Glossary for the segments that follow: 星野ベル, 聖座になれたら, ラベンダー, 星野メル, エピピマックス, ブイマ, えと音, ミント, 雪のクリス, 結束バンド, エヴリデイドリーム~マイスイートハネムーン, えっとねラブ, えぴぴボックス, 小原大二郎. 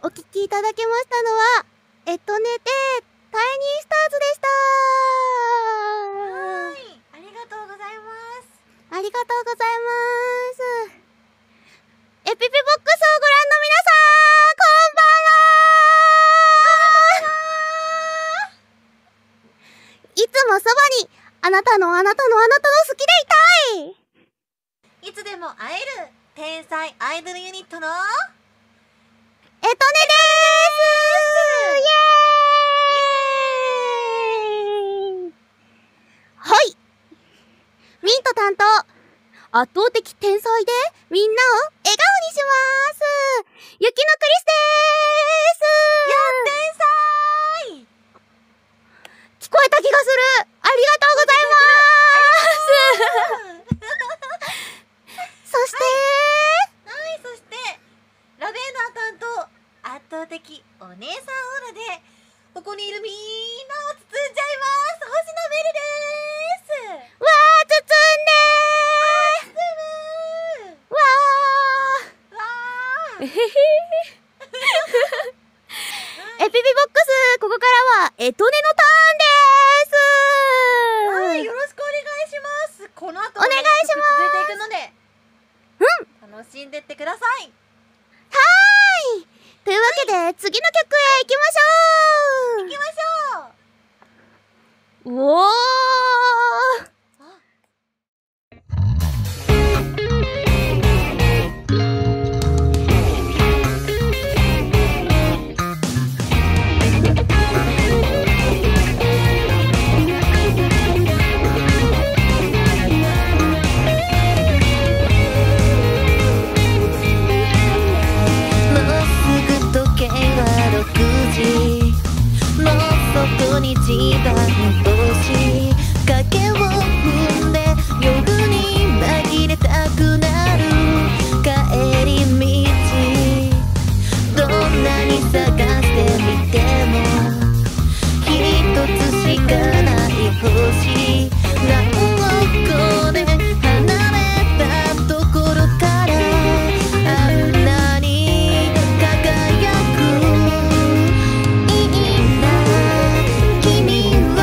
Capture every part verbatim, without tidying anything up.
お聴きいただきましたのは「えっとねてタイニースターズ」でした。はい、ありがとうございます。ありがとうございます。えぴぴボックスをご覧の皆さん、こんばんは。いつもそばにあなたのあなたのあなたの好きでいたい。いつでも会える天才アイドルユニットのえとねです。イエーイ。はい。ミント担当、圧倒的天才でみんなを笑顔にします。雪のクリスです。いや、天才。聞こえた気がする。ありがとうございます。そして、はい、はい、そしてラベンダー担当、圧倒的お姉さんオーラでおここにいるみーんなを包んじゃいます。星野ベルです。わー、包んでー、包むー、わーわー、えへへへ。エピピボックス、ここからはエトネのターンでーす。はい、よろしくお願いします。この後もお願いします続いていくので、うん、楽しんでってください。はーい、というわけで、はい、次の曲へ行きましょう。行きましょう。おー、日が戻し影を踏んで夜に紛れたくなる帰り道、どんなに探してみても一つしかない星、何億個で離れたところからあんなに輝く。「君は」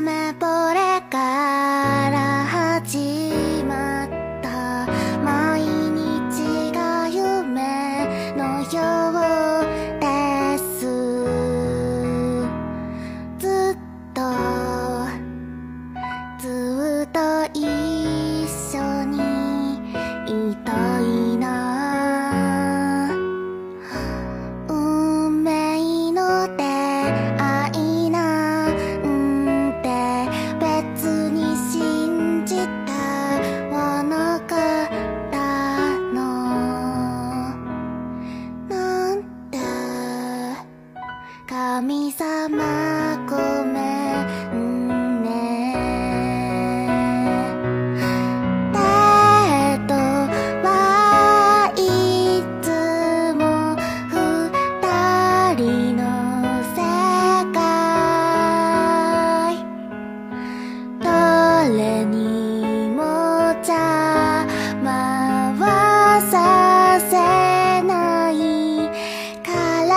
めぼれから始まった毎日が夢のようです」「ずっとずっと一緒にいたいな」「運命の出会い」神様ごめんね。デートはいつも二人の世界。誰にも邪魔はさせないから。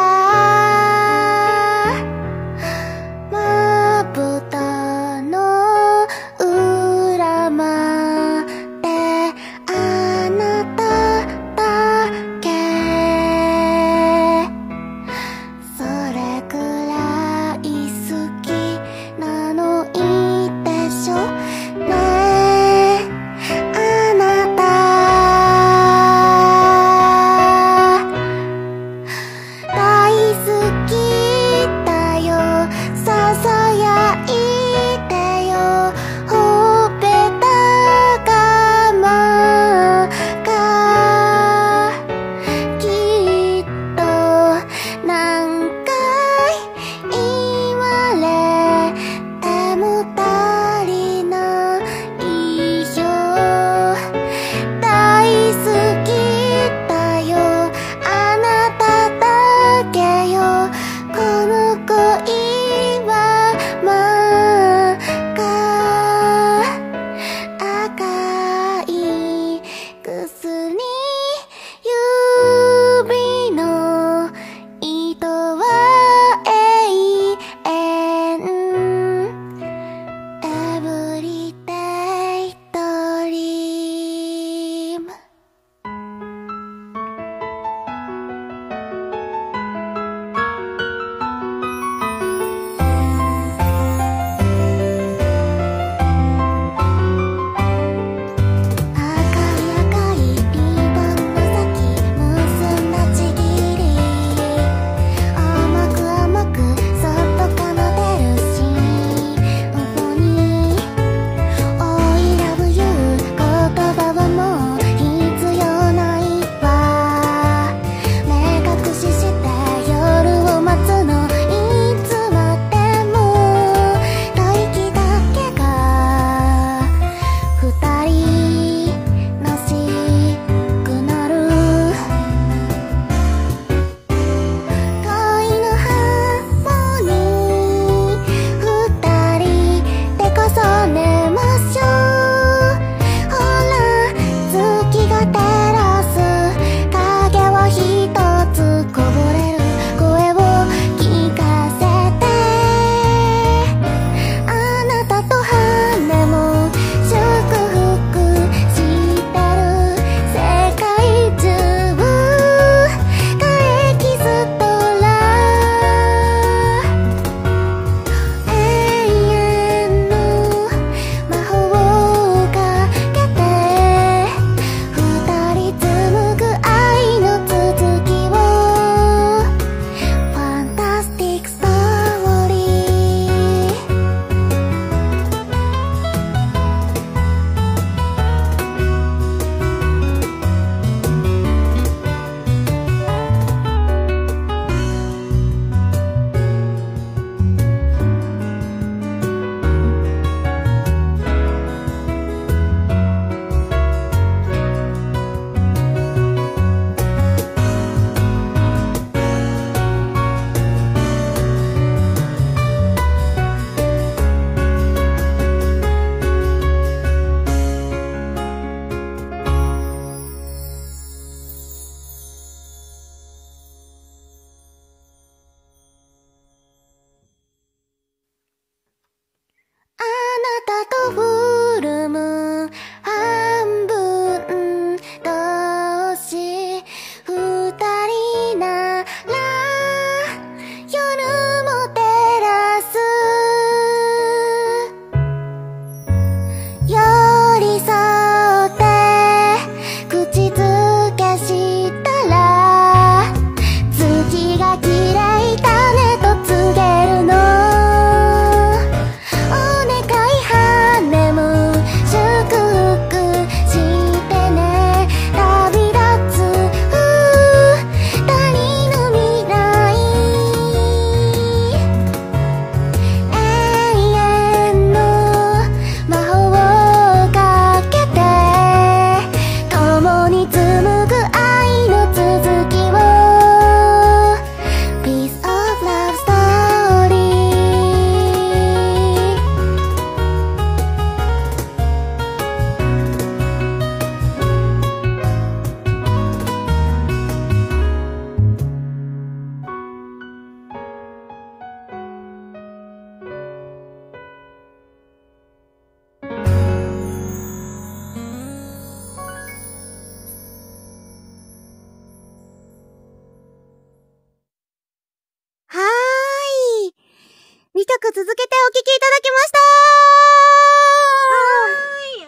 にきょく続けてお聴きいただきまし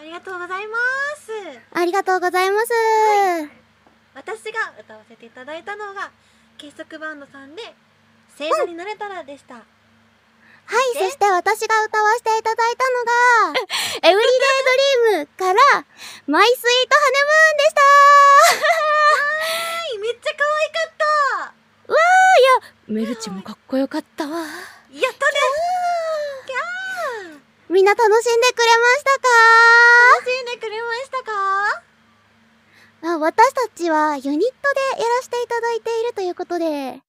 た。はーい、ありがとうございます。ありがとうございます、はい、私が歌わせていただいたのが結束バンドさんで「聖座になれたら」でした、うん、はい。そして私が歌わせていただいたのが「エブリデイドリーム」から「マイスイートハネムーン」でしたはい、めっちゃ可愛かったわー。いや、メルチもかっこよかったわ。やったねー。みんな楽しんでくれましたか？楽しんでくれましたか？あ、私たちはユニットでやらせていただいているということで、はい。ね、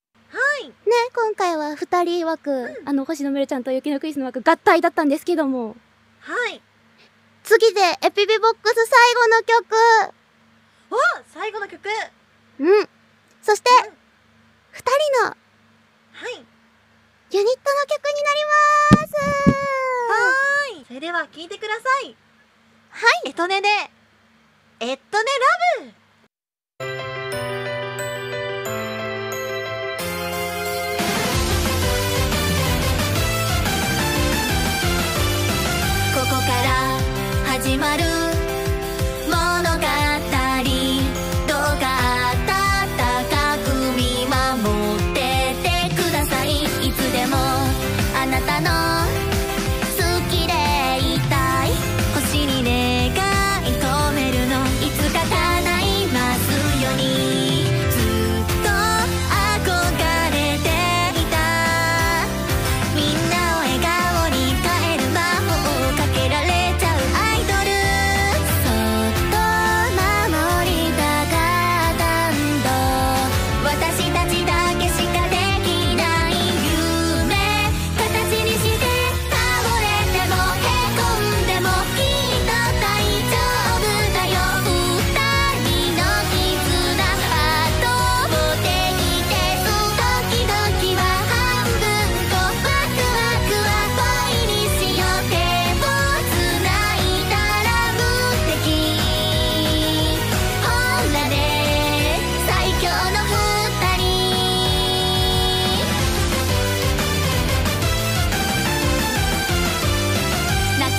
今回はふたり枠、うん、あの、星野メルちゃんと雪のクリスの枠合体だったんですけども。はい。次でエピビボックス最後の曲。お、最後の曲。うん。そして、うん、ふたりの、はい。ユニットの曲になります。はーい、それでは聴いてください。はい、えとねでえっとねラブ。ここから始まる物語、どうか温かく見守って「好きでいたい」「星に願い止めるの」「いつか叶いますように」「ずっと憧れていた」「みんなを笑顔に変える魔法をかけられちゃうアイドル」「そっと守りたかったんだ」「私たちだけしかできない夢」「明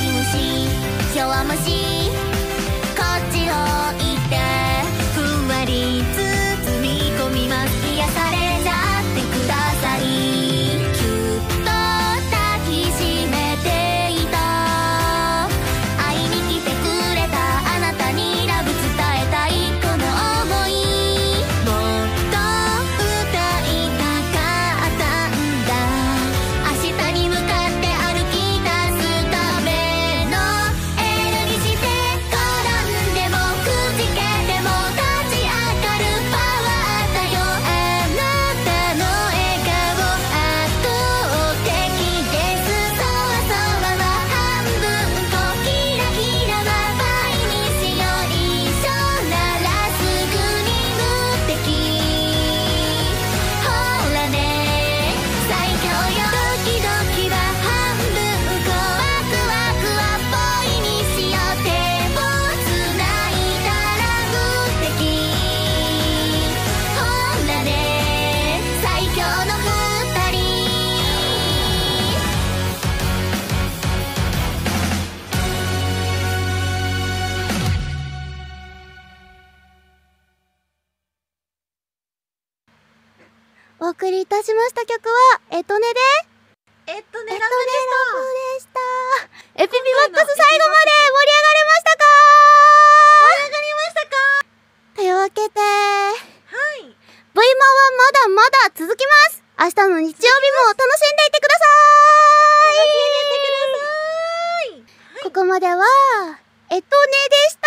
日に向かって歩き出すためのエールにして」送りいたしました曲は、えとねで、えっとねラブでした。エピピマックス最後まで盛り上がれましたか盛り上がりましたかというわけで、はい。ブイマはまだまだ続きます。明日の日曜日も楽しんでいてください。楽しんでいてください。ここまでは、えとねでした。